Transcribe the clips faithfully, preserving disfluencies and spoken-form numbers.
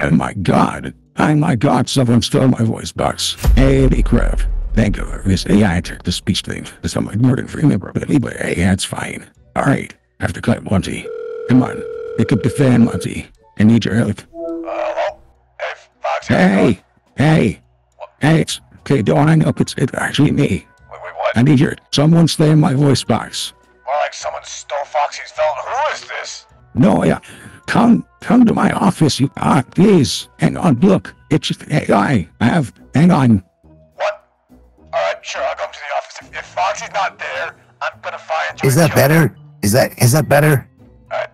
Oh my god. Oh my god, someone stole my voice box. Holy crap. Thank you. This A I took the speech thing. Someone murdered remember, but anyway, hey, that's fine. Alright, have to cut Monty. Come on, pick up the fan, Monty. I need your help. Hello? Hey, Foxy. Hey! Hey! What? Hey, it's... Okay, don't hang up, it's, it's actually me. Wait, wait, what? I need your... Someone slammed my voice box. More like someone stole Foxy's phone. Who is this? No, yeah. Come, come to my office, you... Ah, please. Hang on, look. It's just A I. I have... Hang on. What? Alright, sure, I'll come to the office. If, if Foxy's not there, I'm gonna find you. Is that better? Is that... Is that better? I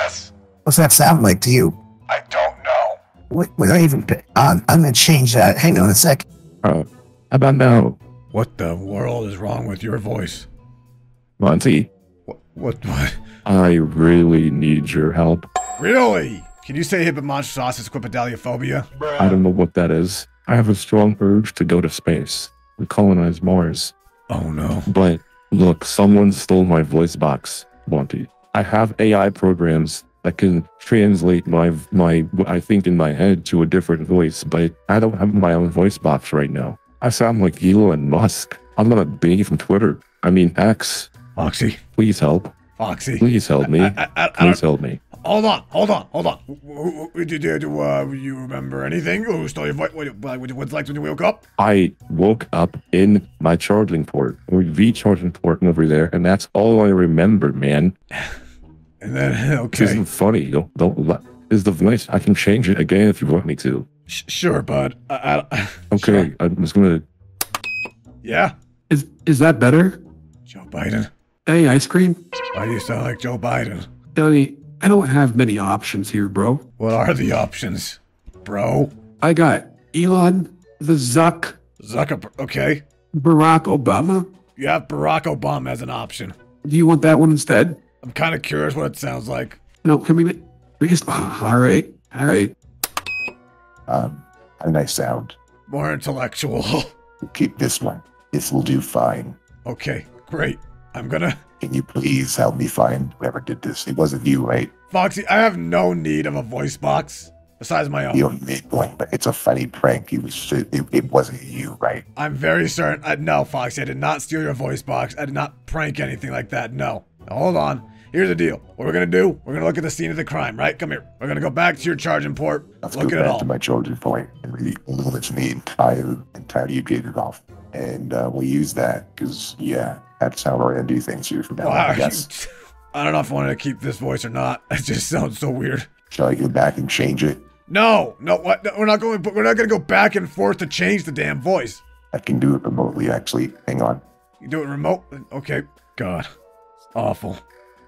guess. What's that sound like to you? I don't know. Wait, wait, I even... Um, I'm gonna change that. Hang on a sec. Oh, I don't know. What the world is wrong with your voice? Monty? What, what? What? I really need your help. Really? Can you say hippomonstrosas quipedaliophobia? I don't know what that is. I have a strong urge to go to space. We colonize Mars. Oh no. But, look, someone stole my voice box, Monty. I have A I programs that can translate my, my what I think in my head to a different voice, but I don't have my own voice box right now. I sound like Elon Musk. I'm not a baby from Twitter. I mean, X. Foxy. Please help. Foxy. Please help me. I, I, I, Please help me. Hold on, hold on, hold on. Do, do, do, uh, you remember anything? Who stole your voice? What's like when you woke up? I woke up in my charging port. The charging port over there, and that's all I remember, man. And then, okay. This isn't funny. Don't, don't, is the voice. I can change it again if you want me to. Sh sure, bud. I, I, okay, sure. I'm just gonna. Yeah? Is is that better? Joe Biden. Hey, ice cream. Why do you sound like Joe Biden? Tony, I don't have many options here, bro. What are the options, bro? I got Elon, the Zuck. Zuckerberg, okay. Barack Obama. You have Barack Obama as an option. Do you want that one instead? I'm kind of curious what it sounds like. No, can we make... We just, oh, all right, all right. Um, how did I sound? More intellectual. Keep this one. This will do fine. Okay, great. I'm gonna... Can you please help me find whoever did this? It wasn't you, right? Foxy, I have no need of a voice box. Besides my own. You don't need one, but it's a funny prank. You should, it, it wasn't you, right? I'm very certain... I, no, Foxy, I did not steal your voice box. I did not prank anything like that, no. Now, hold on. Here's the deal. What we're gonna do? We're gonna look at the scene of the crime, right? Come here. We're gonna go back to your charging port. Let's look go at back it all. to my charging port and really let's the entire entire you get it off, and uh, we'll use that because yeah, that's how we're gonna do things here from now on. I guess. I don't know if I want to keep this voice or not. It just sounds so weird. Shall I go back and change it? No, no. What? No, we're not going. We're not gonna go back and forth to change the damn voice. I can do it remotely, actually. Hang on. You do it remote? Okay. God. Awful.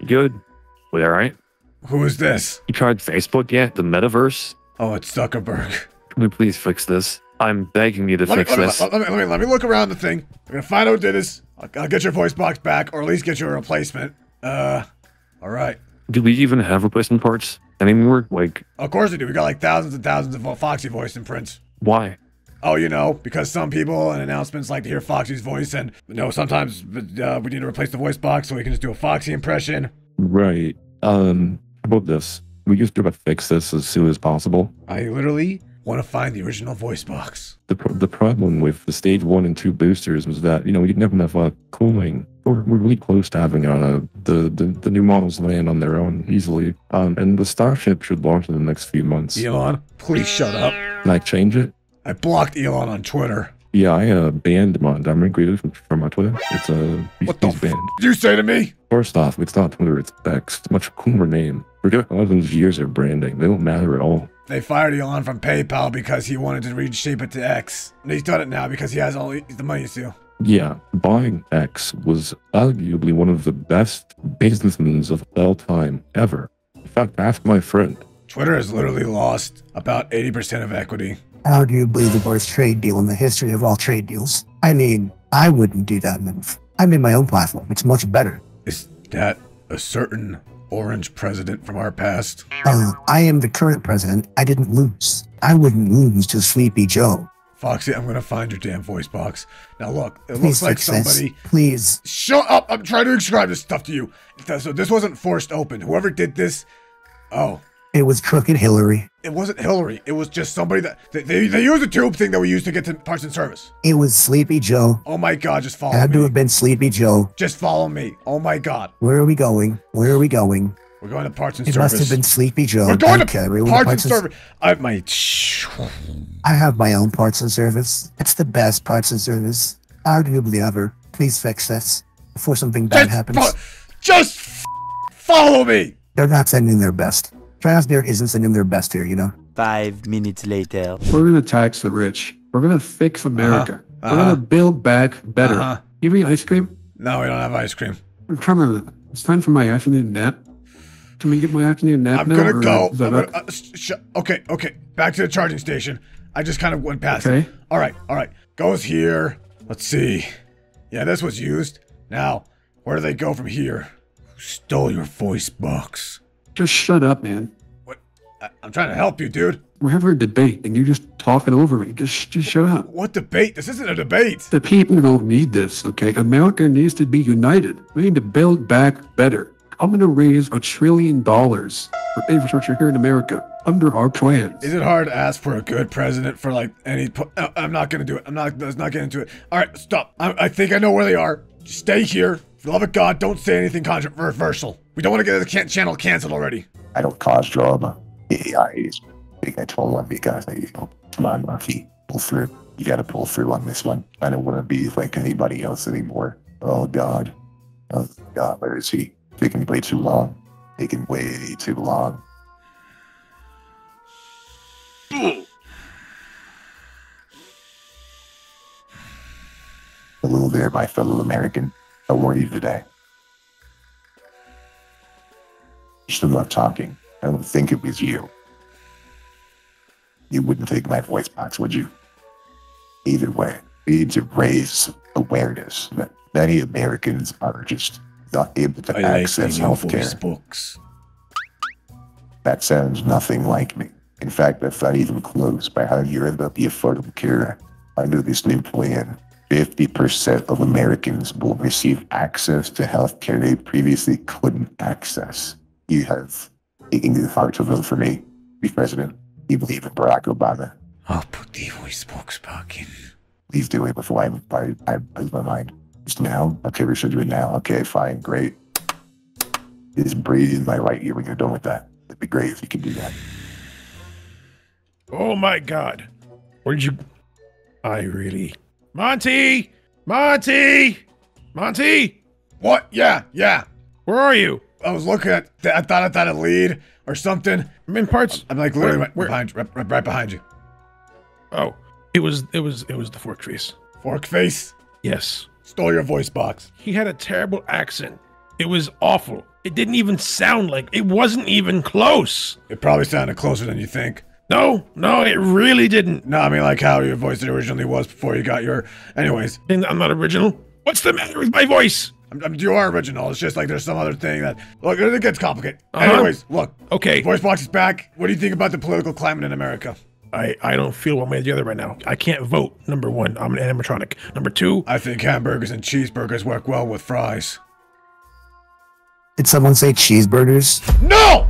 Good. We all right? Who is this? You tried Facebook yet? The metaverse? Oh, it's Zuckerberg. Can we please fix this? I'm begging you to let fix me, let this. Me, let, me, let, me, let me look around the thing. We're gonna find out who did this. I'll, I'll get your voice box back, or at least get you a replacement. Uh, all right. Do we even have replacement parts anymore? Like, of course we do. We got like thousands and thousands of Foxy voice imprints. Why? Oh, you know, because some people and announcements like to hear Foxy's voice, and you know, sometimes uh, we need to replace the voice box so we can just do a Foxy impression. Right. Um, how about this? We just gotta fix this as soon as possible. I literally want to find the original voice box. The pro the problem with the stage one and two boosters was that you know we didn't have enough uh, cooling. We're, we're really close to having uh, the, the the new models land on their own easily. Um, and the Starship should launch in the next few months. Elon, please shut up. Can I change it? I blocked Elon on Twitter. Yeah, I uh, banned Montgomery Gator from, from my Twitter. It's a... Uh, what the f did you say to me? First off, it's not Twitter, it's X. It's a much cooler name. Forget all those years of branding. They don't matter at all. They fired Elon from PayPal because he wanted to reshape it to X. And he's done it now because he has all the money to. Yeah, buying X was arguably one of the best business moves of all time ever. In fact, ask my friend. Twitter has literally lost about eighty percent of equity. Arguably the worst trade deal in the history of all trade deals. I mean, I wouldn't do that move. I made my own platform. It's much better. Is that a certain orange president from our past? Uh, I am the current president. I didn't lose. I wouldn't lose to Sleepy Joe. Foxy, I'm going to find your damn voice box. Now look, it Please looks like somebody... This. Please. Shut up! I'm trying to describe this stuff to you. So this wasn't forced open. Whoever did this... Oh. It was crooked Hillary. It wasn't Hillary. It was just somebody that they, they, they used the tube thing that we used to get to parts and service. It was Sleepy Joe. Oh my God, just follow me. Had to have been Sleepy Joe. Just follow me. Oh my God. Where are we going? Where are we going? We're going to parts and it service. It must have been Sleepy Joe. We're going okay, to we parts, parts and service. I have my. I have my own parts and service. It's the best parts and service, arguably ever. Please fix this before something bad just happens. Just follow me. They're not sending their best. Transdare isn't sending their best here, you know. Five minutes later. We're gonna tax the rich. We're gonna fix America. Uh-huh. Uh-huh. We're gonna build back better. Uh-huh. You have any ice cream? No, we don't have ice cream. I'm trying to, it's time for my afternoon nap. Can we get my afternoon nap I'm now? Gonna go. I'm gonna go. Uh, sh okay, okay. Back to the charging station. I just kind of went past okay. it. All right, all right. Goes here. Let's see. Yeah, this was used. Now, where do they go from here? Who stole your voice box? Just shut up, man. What? I, I'm trying to help you, dude. We're having a debate, and you're just talking over me. Just, just shut up. What debate? This isn't a debate. The people don't need this, okay? America needs to be united. We need to build back better. I'm going to raise a trillion dollars for infrastructure here in America under our plan. Is it hard to ask for a good president for, like, any... Po no, I'm not going to do it. I'm not... Let's not get into it. All right, stop. I, I think I know where they are. Just stay here. For the love of God, don't say anything controversial. We don't want to get the channel canceled already. I don't cause drama. I told one of you guys that you know, come on, Murphy, pull through. You got to pull through on this one. I don't want to be like anybody else anymore. Oh, God. Oh, God, where is he? Taking way too long. Taking way too long. Hello there, my fellow American. How are you today? You still love talking. I don't think it was you. You wouldn't take my voice box, would you? Either way, we need to raise awareness that many Americans are just not able to I access like healthcare. Books. That sounds nothing like me. In fact, that's not even close by how you end up the Affordable Care Act. Under this new plan, fifty percent of Americans will receive access to healthcare they previously couldn't access. You have taken the heart to vote for me, Mister President. You believe in Barack Obama. I'll put the voice box back in. Please do it before I lose my mind. Just now? Okay, we should do it now. Okay, fine, great. Just breathe in my right ear when you're done with that. It'd be great if you could do that. Oh my God. Where'd you... I really... Monty! Monty! Monty! What? Yeah, yeah. Where are you? I was looking at, I thought I thought a lead or something. I'm in parts. I'm like literally where, right, where? Behind you, right, right behind you. Oh, it was, it was, it was the fork face. Fork face? Yes. Stole your voice box. He had a terrible accent. It was awful. It didn't even sound like, it wasn't even close. It probably sounded closer than you think. No, no, it really didn't. No, I mean like how your voice originally was before you got your, anyways. I'm not original. What's the matter with my voice? I mean, you are original. It's just like there's some other thing that look. It gets complicated. Uh-huh. Anyways, look. Okay. Voice box is back. What do you think about the political climate in America? I I don't feel one way or the other right now. I can't vote. Number one, I'm an animatronic. Number two, I think hamburgers and cheeseburgers work well with fries. Did someone say cheeseburgers? No,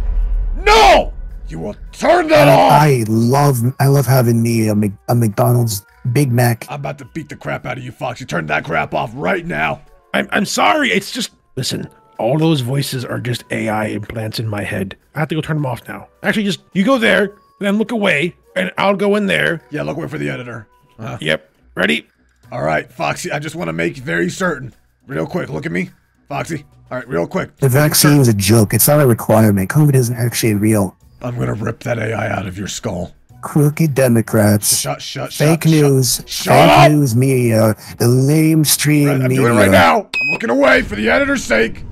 no. You will turn that off. I love I love having me a, Mc, a McDonald's Big Mac. I'm about to beat the crap out of you, Foxy. Turn that crap off right now. I'm, I'm sorry, it's just... Listen, all those voices are just A I implants in my head. I have to go turn them off now. Actually, just, you go there, and then look away, and I'll go in there. Yeah, look away for the editor. Uh, yep. Ready? All right, Foxy, I just want to make very certain. Real quick, look at me. Foxy, all right, real quick. The vaccine is a joke. It's not a requirement. COVID isn't actually real. I'm going to rip that A I out of your skull. Crooked Democrats, shut, shut, fake shut, news, shut, shut fake up. news media, the lamestream right, I'm media. I'm doing it right now. I'm looking away for the editor's sake.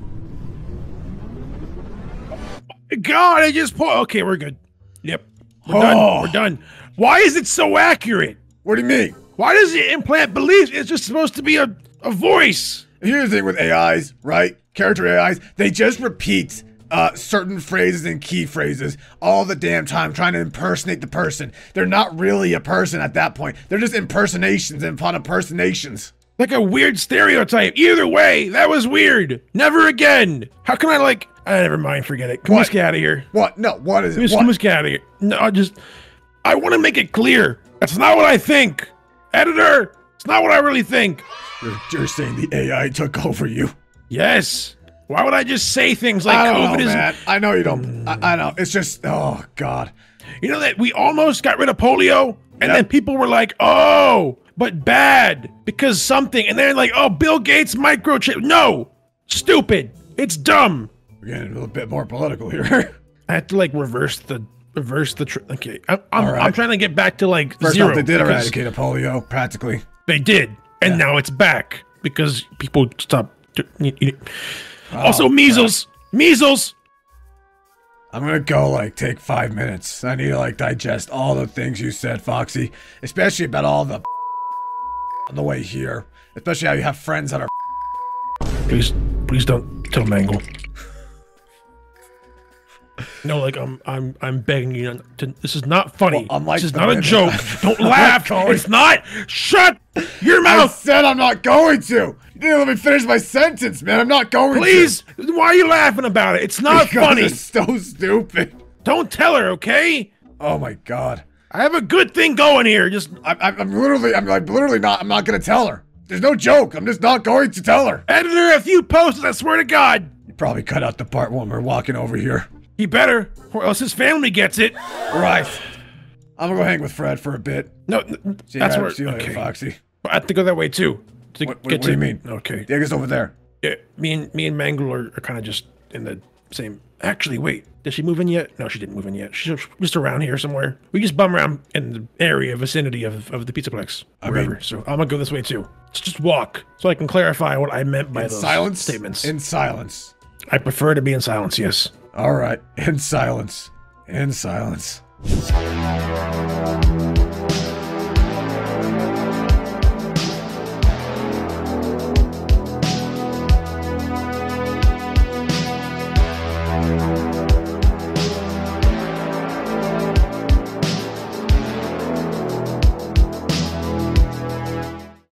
God, I just pulled. Okay, we're good. Yep, we're oh. done. We're done. Why is it so accurate? What do you mean? Why does it implant beliefs? It's just supposed to be a a voice. Here's the thing with A Is, right? Character A Is, they just repeat. Uh, certain phrases and key phrases all the damn time, trying to impersonate the person. They're not really a person at that point. They're just impersonations and upon impersonations. Like a weird stereotype. Either way, that was weird. Never again. How can I like I never mind. Forget it. Come on, get out of here. What? No. What is it? Just, what? Just get out of here. No, I just. I want to make it clear. That's not what I think, editor. It's not what I really think. You're, you're saying the A I took over you? Yes. Why would I just say things like I don't COVID know, is? Man. I know you don't. I, I know. It's just. Oh God. You know that we almost got rid of polio, and yep. then people were like, "Oh, but bad because something," and they're like, "Oh, Bill Gates microchip." No, stupid. It's dumb. We're getting a little bit more political here. I have to like reverse the reverse the. Tr okay, I'm I'm, right. I'm trying to get back to like First zero. Off, they did eradicate polio practically. They did, and yeah. now it's back because people stopped. Oh, also, measles, crap. measles. I'm gonna go like take five minutes. I need to like digest all the things you said, Foxy, especially about all the on the way here, especially how you have friends that are. Please, please don't tell Mangle. No, like I'm, I'm, I'm begging you. To, this is not funny. Well, this is not a joke. Don't laugh. It's not. Shut your mouth. I said I'm not going to. You didn't let me finish my sentence, man. I'm not going. Please. To. Please. Why are you laughing about it? It's not because funny. It's so stupid. Don't tell her, okay? Oh my God. I have a good thing going here. Just, I, I, I'm literally, I'm like literally not. I'm not gonna tell her. There's no joke. I'm just not going to tell her. Editor, if you post this, I swear to God. You probably cut out the part when we're walking over here. He better, or else his family gets it. Right. I'm gonna go hang with Fred for a bit. No, no see that's where. See you later, okay. Foxy. I have to go that way too. To what what, get what to, do you mean? Okay. Yeah, I guess over there. Yeah, me and me and Mangler are, are kind of just in the same. Actually, wait. Did she move in yet? No, she didn't move in yet. She's just around here somewhere. We just bum around in the area, vicinity of of the Pizza Plex. I mean, so I'm gonna go this way too. Let's just walk, so I can clarify what I meant by those silence statements. In silence. I prefer to be in silence. Yes. All right, in silence, in silence.